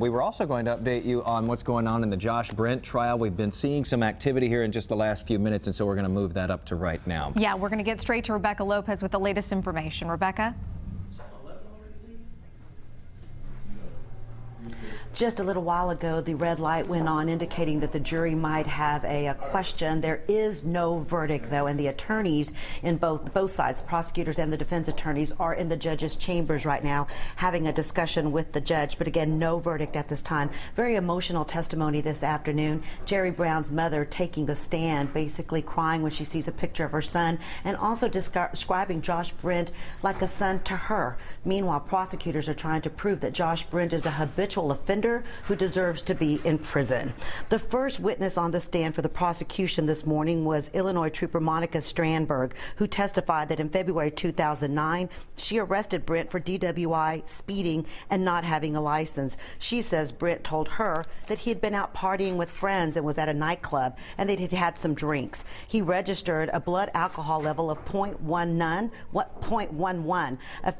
We were also going to update you on what's going on in the Josh Brent trial. We've been seeing some activity here in just the last few minutes, and so we're going to move that up to right now. Yeah, we're going to get straight to Rebecca Lopez with the latest information. Rebecca? Just a little while ago, the red light went on, indicating that the jury might have a question. There is no verdict, though, and the attorneys in both sides, prosecutors and the defense attorneys, are in the judge's chambers right now having a discussion with the judge. But again, no verdict at this time. Very emotional testimony this afternoon. Jerry Brown's mother taking the stand, basically crying when she sees a picture of her son, and also describing Josh Brent like a son to her. Meanwhile, prosecutors are trying to prove that Josh Brent is a habitual offender who deserves to be in prison. The first witness on the stand for the prosecution this morning was Illinois trooper Monica Strandberg, who testified that in February 2009, she arrested Brent for DWI, speeding, and not having a license. She says Brent told her that he had been out partying with friends and was at a nightclub, and that he'd had some drinks. He registered a blood alcohol level of 0.11,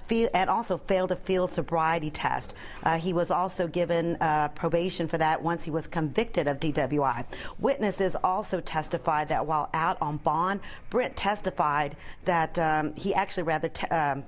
and also failed a field sobriety test. He was also given probation for that once he was convicted of DWI. Witnesses also testified that while out on bond, Brent testified that he actually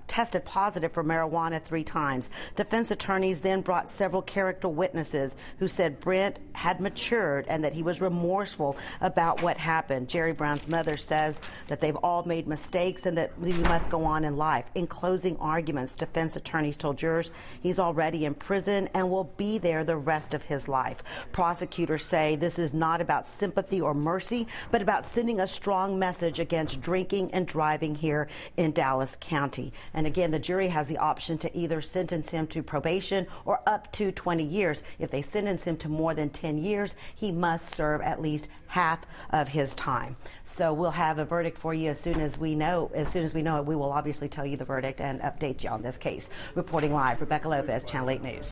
tested positive for marijuana 3 times. Defense attorneys then brought several character witnesses who said Brent had matured and that he was remorseful about what happened. Jerry Brown's mother says that they've all made mistakes and that we must go on in life. In closing arguments, defense attorneys told jurors he's already in prison and will be there the rest of his life. Prosecutors say this is not about sympathy or mercy, but about sending a strong message against drinking and driving here in Dallas County. And again, the jury has the option to either sentence him to probation or up to 20 years. If they sentence him to more than 10 years, he must serve at least half of his time. So we'll have a verdict for you as soon as we know. As soon as we know it, we will obviously tell you the verdict and update you on this case. Reporting live, Rebecca Lopez, Channel 8 News.